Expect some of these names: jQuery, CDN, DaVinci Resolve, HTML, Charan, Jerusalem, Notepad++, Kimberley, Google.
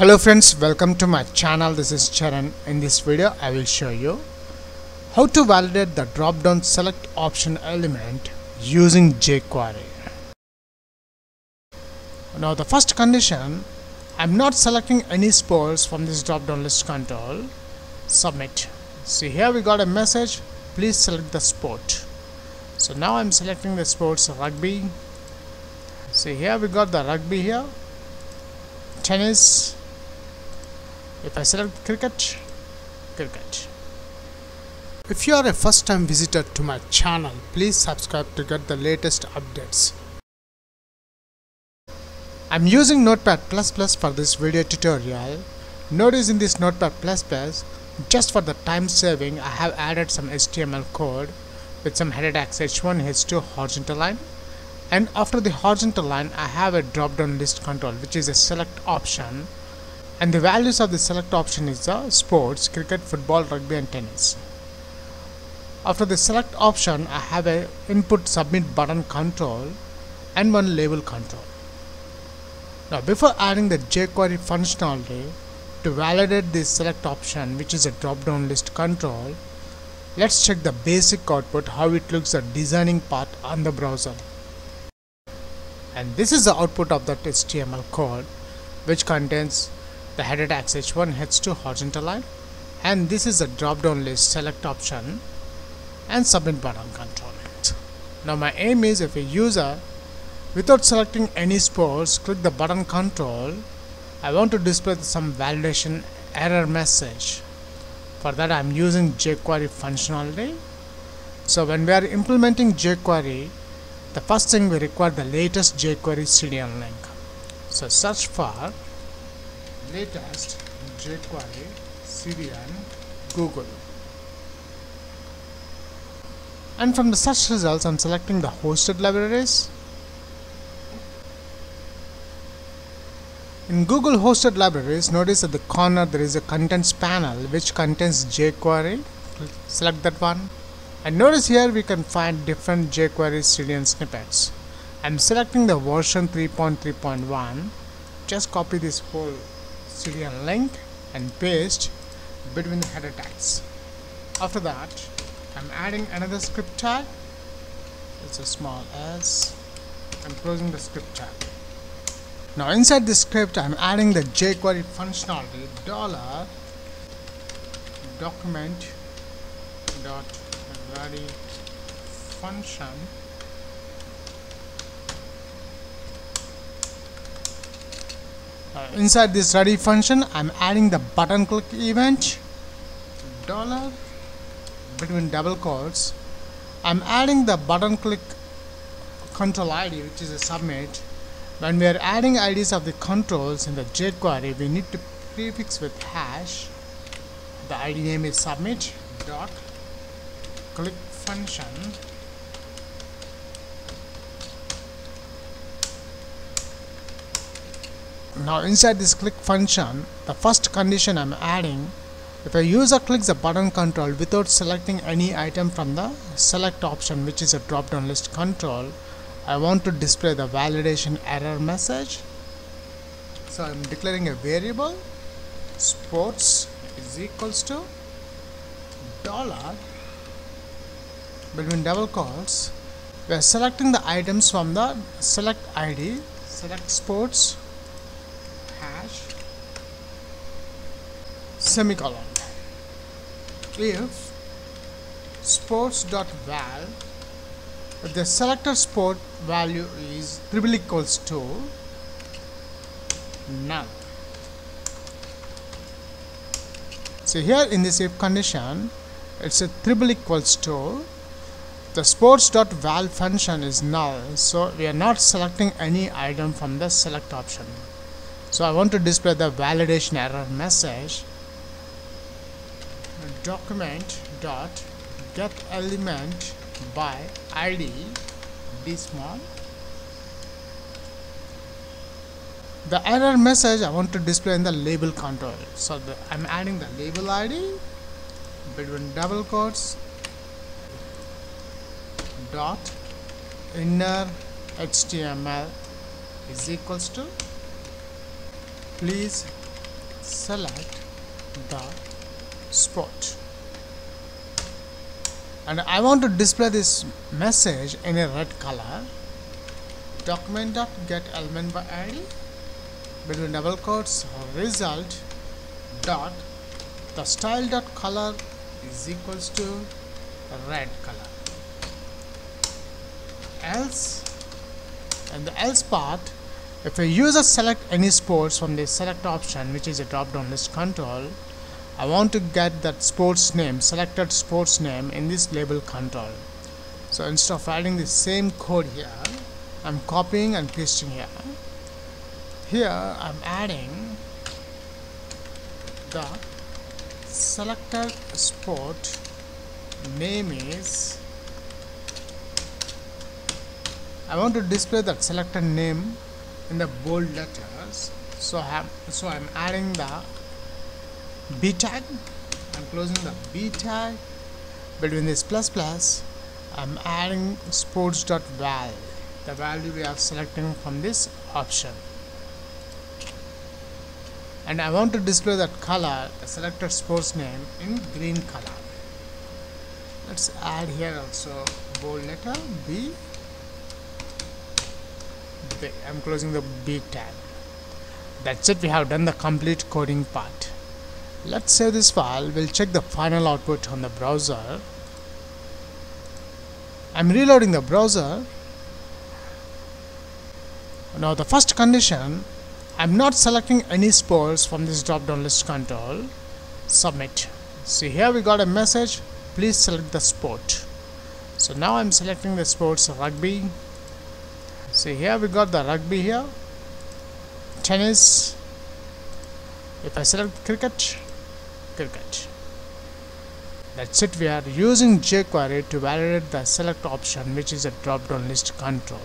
Hello friends, welcome to my channel. This is Charan. In this video I will show you how to validate the drop down select option element using jQuery. Now the first condition, I'm not selecting any spores from this drop down list control. Submit. See, here we got a message, please select the sport. So now I'm selecting the sports rugby. See, here we got the rugby here, tennis. If I select cricket. If you are a first time visitor to my channel, please subscribe to get the latest updates. I'm using Notepad++ for this video tutorial. Notice in this Notepad++, just for the time saving, I have added some HTML code with some header tags h1, h2, horizontal line, and after the horizontal line I have a drop down list control which is a select option. And the values of the select option is the sports, cricket, football, rugby and tennis. After the select option I have a input submit button control and one label control. Now before adding the jQuery functionality to validate this select option, which is a drop down list control, let's check the basic output, how it looks at designing part on the browser. And this is the output of that HTML code which contains the header tags h1, h2, horizontal line, and this is a drop down list select option and submit button control. Now my aim is, if a user without selecting any sports click the button control, I want to display some validation error message. For that I am using jQuery functionality. So when we are implementing jQuery, the first thing we require the latest jQuery CDN link. So search for latest jQuery CDN Google, and from the search results I'm selecting the hosted libraries. In Google hosted libraries, notice at the corner there is a contents panel which contains jQuery. Select that one, and notice here we can find different jQuery CDN snippets. I'm selecting the version 3.3.1. just copy this whole CDN link and paste between the header tags. After that I'm adding another script tag, it's a small s. I'm closing the script tag. Now inside this script I'm adding the jQuery functionality $document.vary function inside this ready function I'm adding the button click event $ between double quotes. I'm adding the button click control ID, which is a submit. When we are adding IDs of the controls in the jQuery, we need to prefix with hash. The ID name is submit dot click function. Now inside this click function, the first condition I'm adding, if a user clicks the button control without selecting any item from the select option, which is a drop down list control, I want to display the validation error message. So I'm declaring a variable sports is equals to $ between double quotes. We are selecting the items from the select ID, select sports hash semicolon. If sports.val, if the selector sport value is == null. So here in this if condition, it's a == the sports.val function is null, so we are not selecting any item from the select option. So I want to display the validation error message document.getElement by id d small. The error message I want to display in the label control, so I'm adding the label id between double quotes dot inner html is equals to please select the spot, and I want to display this message in a red color. Document.getElementById between double quotes result dot the style dot color is equals to red color. Else, and the else part, if a user select any sports from the select option, which is a drop down list control, I want to get that sports name, selected sports name, in this label control. So instead of writing the same code here, I'm copying and pasting here. Here I'm adding the selected sport name is, I want to display that selected name in the bold letters, so I'm adding the B tag. I'm closing the B tag. Between this plus plus, I'm adding sports.val, the value we are selecting from this option, and I want to display that color, the selected sports name, in green color. Let's add here also bold letter B. I'm closing the B tab. That's it. We have done the complete coding part. Let's save this file. We'll check the final output on the browser. I'm reloading the browser. Now the first condition, I'm not selecting any sports from this drop-down list control. Submit. See, here we got a message, please select the sport. So now I'm selecting the sports rugby. See, here we got the rugby here, tennis. If I select cricket, cricket. That's it. We are using jQuery to validate the select option, which is a drop down list control.